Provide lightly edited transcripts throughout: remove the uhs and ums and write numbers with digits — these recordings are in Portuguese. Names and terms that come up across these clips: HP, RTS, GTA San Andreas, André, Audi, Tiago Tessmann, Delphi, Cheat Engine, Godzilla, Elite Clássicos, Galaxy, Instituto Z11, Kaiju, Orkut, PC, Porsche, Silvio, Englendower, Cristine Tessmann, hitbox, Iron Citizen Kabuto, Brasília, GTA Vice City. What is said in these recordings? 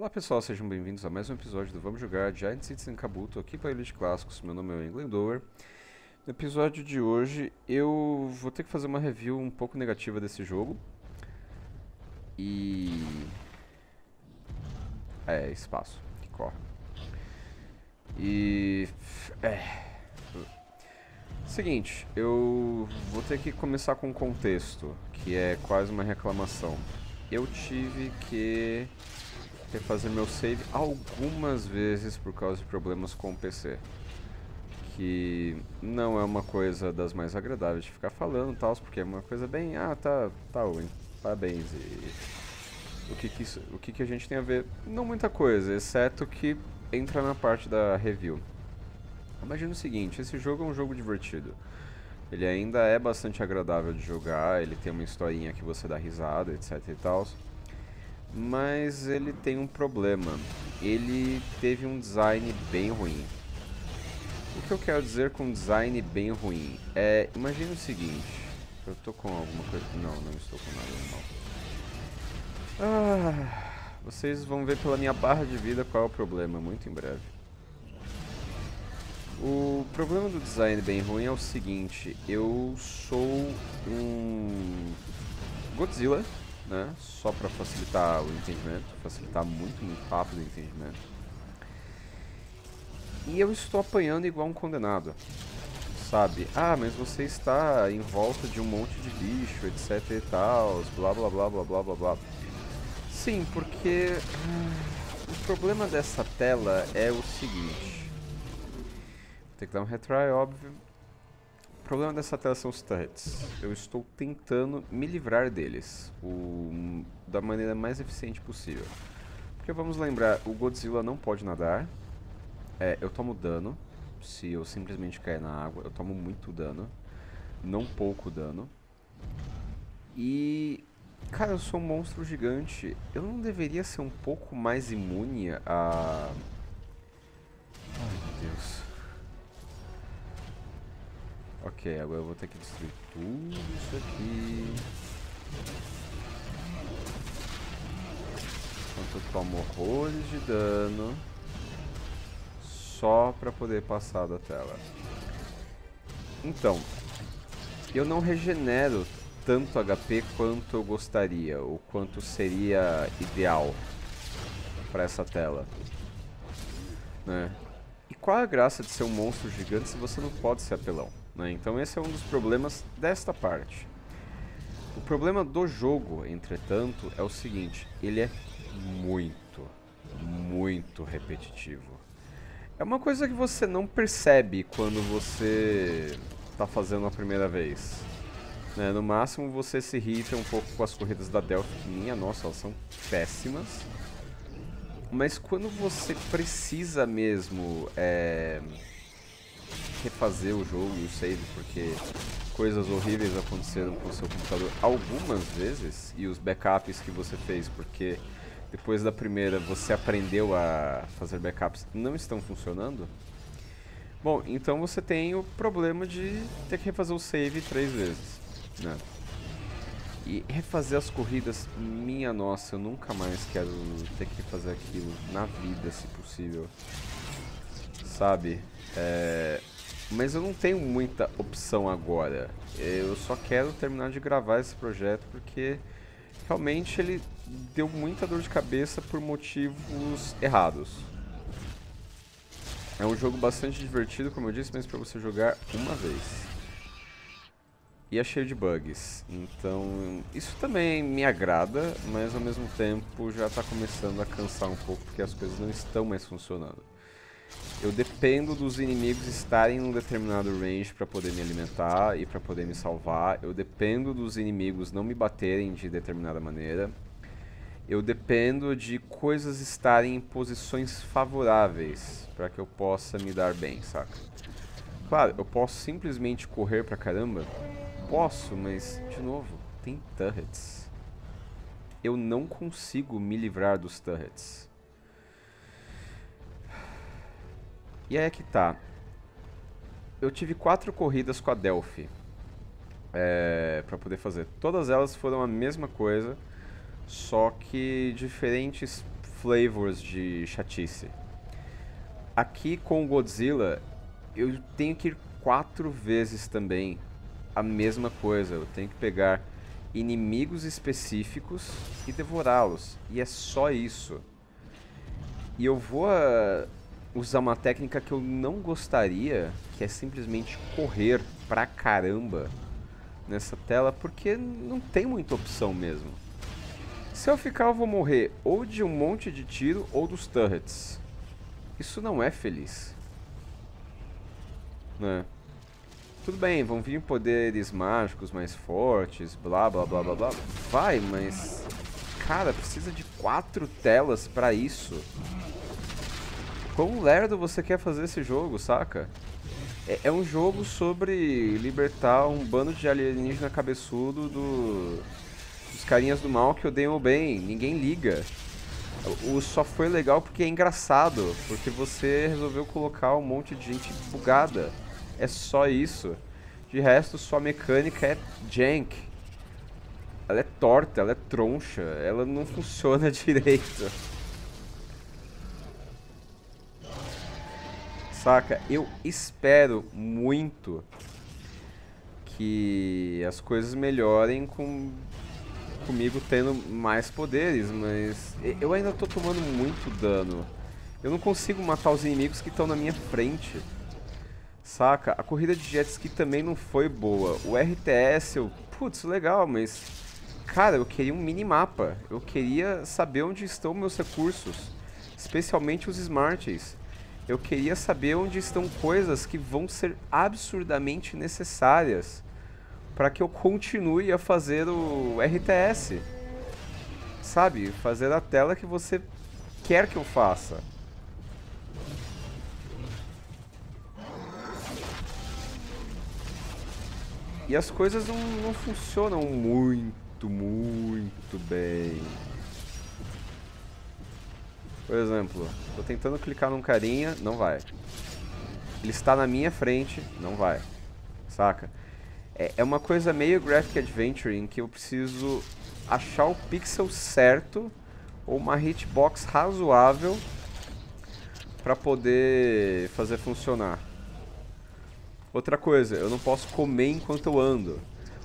Olá pessoal, sejam bem-vindos a mais um episódio do Vamos Jogar Iron Citizen Kabuto aqui para Elite Clássicos. Meu nome é Englendower. No episódio de hoje eu vou ter que fazer uma review um pouco negativa desse jogo. E... é, espaço, que corre. E... é... seguinte, eu vou ter que começar com um contexto, que é quase uma reclamação. Eu tive que refazer meu save algumas vezes por causa de problemas com o PC, que não é uma coisa das mais agradáveis de ficar falando e tal, porque é uma coisa bem, ah, tá ruim, parabéns. E o que a gente tem a ver? Não muita coisa, exceto que entra na parte da review. Imagina o seguinte, esse jogo é um jogo divertido. Ele ainda é bastante agradável de jogar, ele tem uma historinha que você dá risada, etc e tal. Mas ele tem um problema. Ele teve um design bem ruim. O que eu quero dizer com design bem ruim é... imagina o seguinte... eu tô com alguma coisa... não, não estou com nada normal. Ah, vocês vão ver pela minha barra de vida qual é o problema, muito em breve. O problema do design bem ruim é o seguinte, eu sou um Godzilla, né? Só para facilitar o entendimento, facilitar muito, muito rápido o entendimento. E eu estou apanhando igual um condenado, sabe? Ah, mas você está em volta de um monte de lixo, etc e tal, blá blá blá blá blá blá blá. Sim, porque o problema dessa tela é o seguinte... tem que dar um retry, óbvio. O problema dessa tela são os turrets. Eu estou tentando me livrar deles da maneira mais eficiente possível. Porque vamos lembrar, o Godzilla não pode nadar. É, eu tomo dano. Se eu simplesmente cair na água, eu tomo muito dano. Não pouco dano. E... cara, eu sou um monstro gigante. Eu não deveria ser um pouco mais imune a... ai, meu Deus. Ok, agora eu vou ter que destruir tudo isso aqui. Enquanto eu tomo horrores de dano. Só pra poder passar da tela. Então, eu não regenero tanto HP quanto eu gostaria, ou quanto seria ideal pra essa tela, né? E qual é a graça de ser um monstro gigante se você não pode ser apelão? Então esse é um dos problemas desta parte. O problema do jogo, entretanto, é o seguinte, ele é muito, muito repetitivo. É uma coisa que você não percebe quando você está fazendo a primeira vez, né? No máximo você se irrita um pouco com as corridas da Delphi, que minha nossa, elas são péssimas. Mas quando você precisa mesmo... refazer o jogo e o save, porque coisas horríveis aconteceram com o seu computador algumas vezes, e os backups que você fez, porque depois da primeira você aprendeu a fazer backups, não estão funcionando. Bom, então você tem o problema de ter que refazer o save 3 vezes, né? E refazer as corridas, minha nossa, eu nunca mais quero ter que fazer aquilo na vida, se possível, sabe? Mas eu não tenho muita opção agora. Eu só quero terminar de gravar esse projeto, porque realmente ele deu muita dor de cabeça por motivos errados. É um jogo bastante divertido, como eu disse, mas para você jogar uma vez. E é cheio de bugs. Então isso também me agrada, mas ao mesmo tempo já está começando a cansar um pouco, porque as coisas não estão mais funcionando. Eu dependo dos inimigos estarem em um determinado range para poder me alimentar e para poder me salvar. Eu dependo dos inimigos não me baterem de determinada maneira. Eu dependo de coisas estarem em posições favoráveis para que eu possa me dar bem, saca? Claro, eu posso simplesmente correr pra caramba? Posso, mas, de novo, tem turrets. Eu não consigo me livrar dos turrets. E aí é que tá. Eu tive 4 corridas com a Delphi pra poder fazer. Todas elas foram a mesma coisa, só que diferentes flavors de chatice. Aqui com o Godzilla, eu tenho que ir 4 vezes também. A mesma coisa, eu tenho que pegar inimigos específicos e devorá-los. E é só isso. E eu vou usar uma técnica que eu não gostaria, que é simplesmente correr pra caramba nessa tela, porque não tem muita opção mesmo. Se eu ficar, eu vou morrer ou de um monte de tiro ou dos turrets. Isso não é feliz, né? Tudo bem, vão vir poderes mágicos mais fortes, blá blá blá blá blá. Vai, mas... cara, precisa de 4 telas pra isso. Quão lerdo você quer fazer esse jogo, saca? É um jogo sobre libertar um bando de alienígena cabeçudo dos carinhas do mal que odeiam o bem. Ninguém liga. O só foi legal porque é engraçado, porque você resolveu colocar um monte de gente bugada. É só isso. De resto, sua mecânica é jank. Ela é torta, ela é troncha, ela não funciona direito. Saca? Eu espero muito que as coisas melhorem comigo tendo mais poderes, mas eu ainda tô tomando muito dano. Eu não consigo matar os inimigos que estão na minha frente. Saca? A corrida de jet ski também não foi boa. O RTS, putz, legal, mas... cara, eu queria um minimapa. Eu queria saber onde estão meus recursos. Especialmente os smarts. Eu queria saber onde estão coisas que vão ser absurdamente necessárias para que eu continue a fazer o RTS. Sabe? Fazer a tela que você quer que eu faça. E as coisas não funcionam muito bem. Por exemplo, tô tentando clicar num carinha, não vai. Ele está na minha frente, não vai. Saca? É uma coisa meio graphic adventure em que eu preciso achar o pixel certo ou uma hitbox razoável para poder fazer funcionar. Outra coisa, eu não posso comer enquanto eu ando.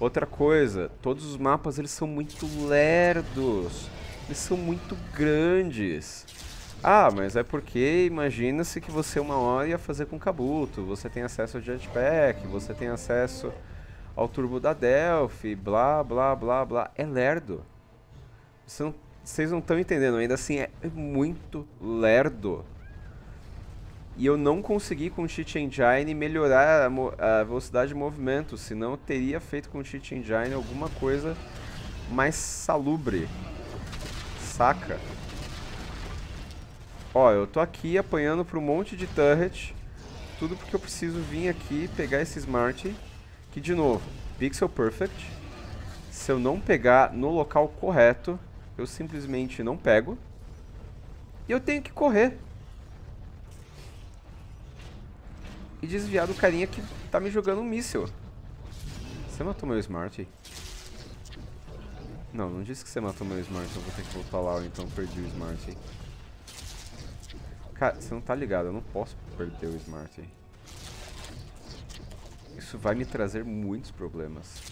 Outra coisa, todos os mapas eles são muito lerdos. Eles são muito grandes. Ah, mas é porque imagina-se que você uma hora ia fazer com Kabuto. Você tem acesso ao jetpack, você tem acesso ao turbo da Delphi, blá blá blá blá. É lerdo. Vocês não estão entendendo, ainda assim é muito lerdo. E eu não consegui com o Cheat Engine melhorar a velocidade de movimento, senão eu teria feito com o Cheat Engine alguma coisa mais salubre. Saca? Ó, eu tô aqui apanhando pra um monte de turret, tudo porque eu preciso vir aqui pegar esse smart, que de novo, pixel perfect. Se eu não pegar no local correto, eu simplesmente não pego. E eu tenho que correr e desviar do carinha que tá me jogando um míssil. Você matou meu smart? Não, não disse que você matou meu smart. Eu vou ter que voltar lá, então perdi o smart. Cara, você não tá ligado, eu não posso perder o smart. Isso vai me trazer muitos problemas.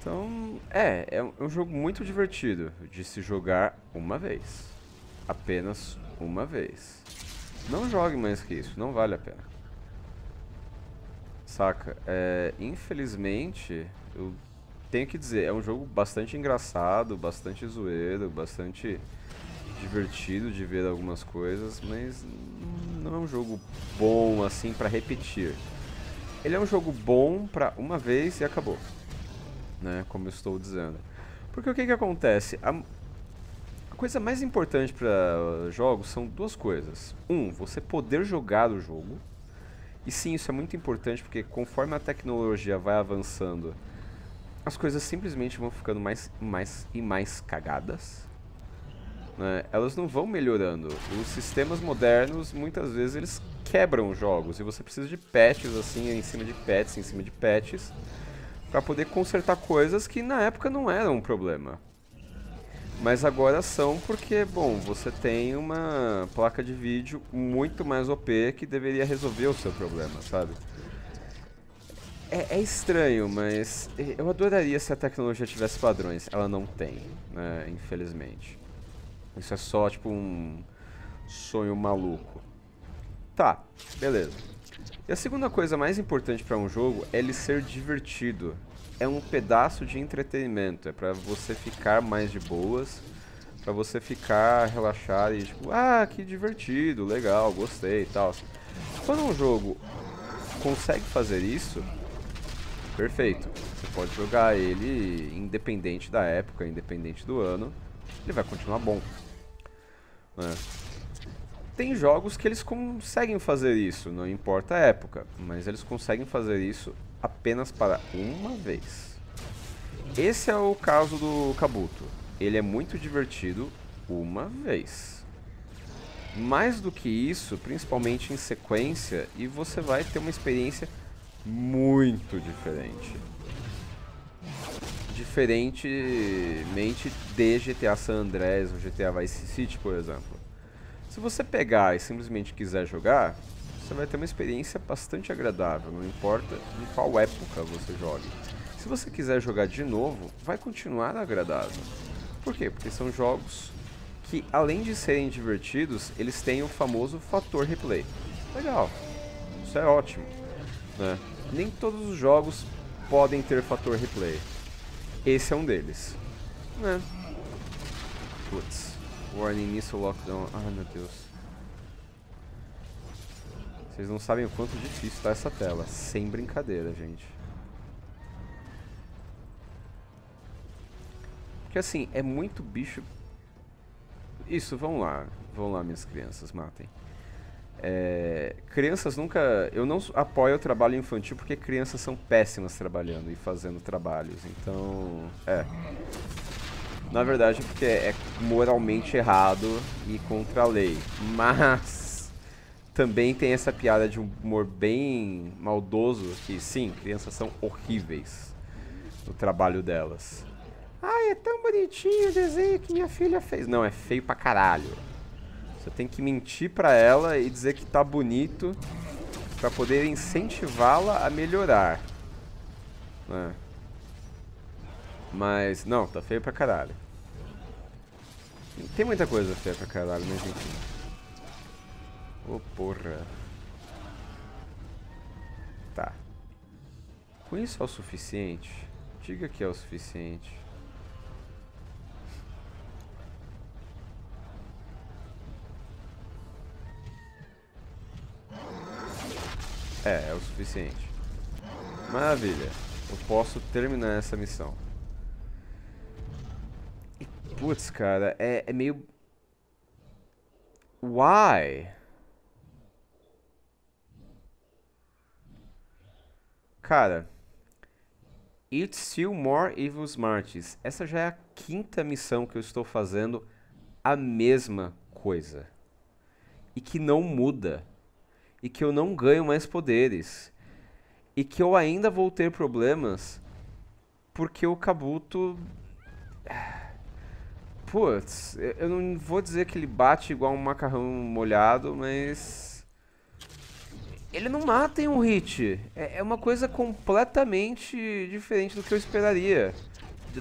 Então, é um jogo muito divertido de se jogar uma vez. Apenas uma vez. Não jogue mais que isso, não vale a pena. Saca? Infelizmente, eu tenho que dizer, é um jogo bastante engraçado, bastante zoeiro, bastante divertido de ver algumas coisas, mas não é um jogo bom assim pra repetir. Ele é um jogo bom pra uma vez e acabou. Né, como eu estou dizendo. Porque o que acontece? A coisa mais importante para jogos são 2 coisas. Você poder jogar o jogo. E sim, isso é muito importante porque conforme a tecnologia vai avançando, as coisas simplesmente vão ficando mais e mais cagadas. Né? Elas não vão melhorando. Os sistemas modernos, muitas vezes, eles quebram os jogos. E você precisa de patches, assim, em cima de patches, em cima de patches. para poder consertar coisas que na época não eram um problema. Mas agora são porque, bom, você tem uma placa de vídeo muito mais OP que deveria resolver o seu problema, sabe? É estranho, mas eu adoraria se a tecnologia tivesse padrões. Ela não tem, né, infelizmente. Isso é só, tipo, um sonho maluco. Tá, beleza. E a segunda coisa mais importante para um jogo é ele ser divertido. É um pedaço de entretenimento, é pra você ficar mais de boas, pra você ficar relaxado e tipo, ah, que divertido, legal, gostei e tal. Quando um jogo consegue fazer isso, perfeito. Você pode jogar ele independente da época, independente do ano, ele vai continuar bom. É. Tem jogos que eles conseguem fazer isso, não importa a época, mas eles conseguem fazer isso apenas para uma vez. Esse é o caso do Kabuto. Ele é muito divertido uma vez. Mais do que isso, principalmente em sequência, e você vai ter uma experiência muito diferente. Diferentemente de GTA San Andreas ou GTA Vice City, por exemplo. Se você pegar e simplesmente quiser jogar, você vai ter uma experiência bastante agradável, não importa em qual época você jogue. Se você quiser jogar de novo, vai continuar agradável. Por quê? Porque são jogos que, além de serem divertidos, eles têm o famoso fator replay. Legal, isso é ótimo, né? Nem todos os jogos podem ter fator replay. Esse é um deles, né? Putz. Warning, missile lockdown. Ai, meu Deus. Vocês não sabem o quanto difícil tá essa tela. Sem brincadeira, gente. Porque assim, é muito bicho. Isso, vamos lá. Vamos lá, minhas crianças, matem. Crianças nunca... Eu não apoio o trabalho infantil porque crianças são péssimas trabalhando e fazendo trabalhos. Então... Na verdade, porque é moralmente errado e contra a lei. Mas também tem essa piada de um humor bem maldoso que, sim, crianças são horríveis no trabalho delas. Ai, é tão bonitinho o desenho que minha filha fez. Não, é feio pra caralho. Você tem que mentir pra ela e dizer que tá bonito pra poder incentivá-la a melhorar. Né? Mas, não, tá feio pra caralho. Tem muita coisa feia pra caralho, mas enfim. Ô, porra. Tá. Com isso é o suficiente? Diga que é o suficiente. É o suficiente. Maravilha. Eu posso terminar essa missão. Putz, cara, é meio... Why? Cara, It's Still More Evil Smarties. Essa já é a quinta missão que eu estou fazendo a mesma coisa. E que não muda. E que eu não ganho mais poderes. E que eu ainda vou ter problemas porque o Kabuto... Putz, eu não vou dizer que ele bate igual um macarrão molhado, mas... Ele não mata em um hit. É uma coisa completamente diferente do que eu esperaria.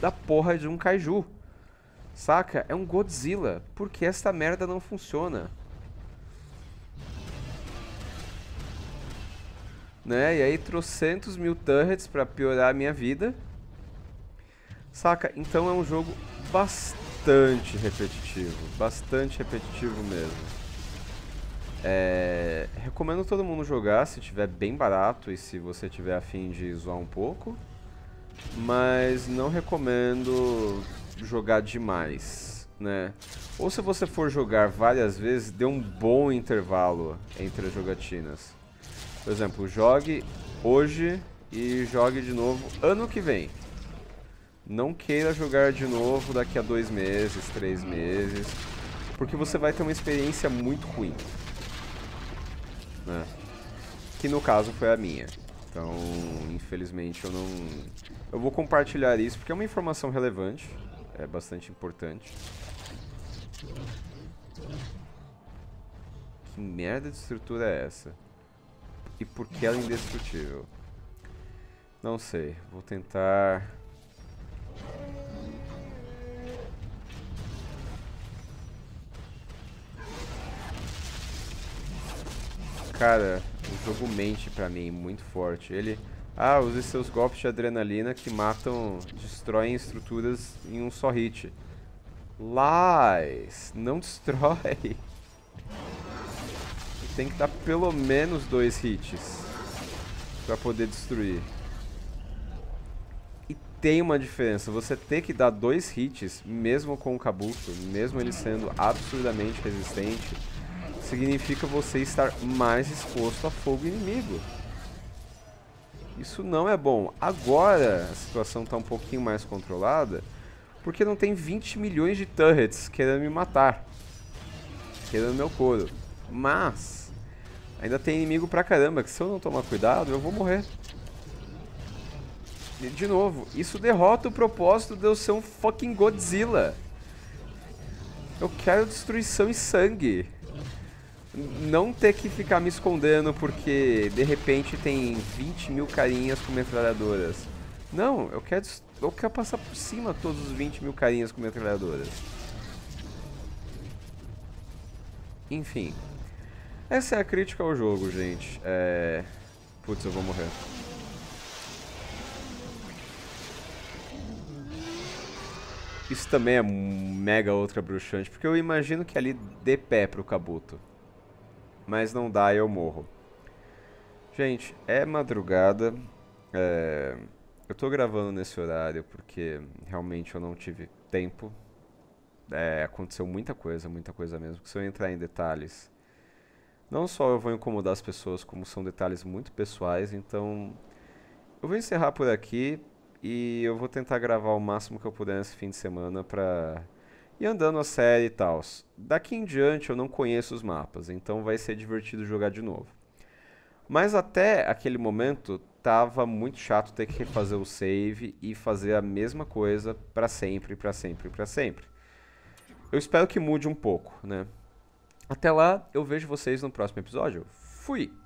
Da porra de um Kaiju. Saca? É um Godzilla. Por que essa merda não funciona? Né? E aí trocentos mil turrets pra piorar a minha vida. Saca? Então é um jogo bastante repetitivo mesmo. Recomendo todo mundo jogar se tiver bem barato e se você tiver a fim de zoar um pouco, mas não recomendo jogar demais, né? Ou se você for jogar várias vezes, dê um bom intervalo entre as jogatinas. Por exemplo, jogue hoje e jogue de novo ano que vem. Não queira jogar de novo daqui a 2 meses, 3 meses, porque você vai ter uma experiência muito ruim, né? Que no caso foi a minha. Então, infelizmente, eu não... Eu vou compartilhar isso porque é uma informação relevante. É bastante importante. Que merda de estrutura é essa? E por que ela é indestrutível? Não sei. Vou tentar... Cara, o jogo mente pra mim, muito forte. Ele... Ah, use seus golpes de adrenalina que matam, destroem estruturas em um só hit. Lies! Não destrói! Tem que dar pelo menos 2 hits pra poder destruir. E tem uma diferença, você ter que dar 2 hits, mesmo com o Kabuto, mesmo ele sendo absurdamente resistente, significa você estar mais exposto a fogo inimigo. Isso não é bom. Agora a situação está um pouquinho mais controlada, porque não tem 20 milhões de turrets querendo me matar, querendo meu couro. Mas ainda tem inimigo pra caramba, que se eu não tomar cuidado, eu vou morrer. E, de novo, isso derrota o propósito de eu ser um fucking Godzilla. Eu quero destruição e sangue. Não ter que ficar me escondendo porque de repente tem 20 mil carinhas com metralhadoras. Não, eu quero passar por cima todos os 20 mil carinhas com metralhadoras. Enfim. Essa é a crítica ao jogo, gente. É... Putz, eu vou morrer. Isso também é mega outra bruxante, porque eu imagino que ali dê pé pro Kabuto. Mas não dá e eu morro. Gente, é madrugada. Eu tô gravando nesse horário porque realmente eu não tive tempo. Aconteceu muita coisa mesmo, porque se eu entrar em detalhes, não só eu vou incomodar as pessoas, como são detalhes muito pessoais, então eu vou encerrar por aqui e eu vou tentar gravar o máximo que eu puder nesse fim de semana pra ir andando a série e tal. Daqui em diante eu não conheço os mapas, então vai ser divertido jogar de novo. Mas até aquele momento tava muito chato ter que refazer o save e fazer a mesma coisa pra sempre, pra sempre, pra sempre. Eu espero que mude um pouco, né? Até lá, eu vejo vocês no próximo episódio. Fui!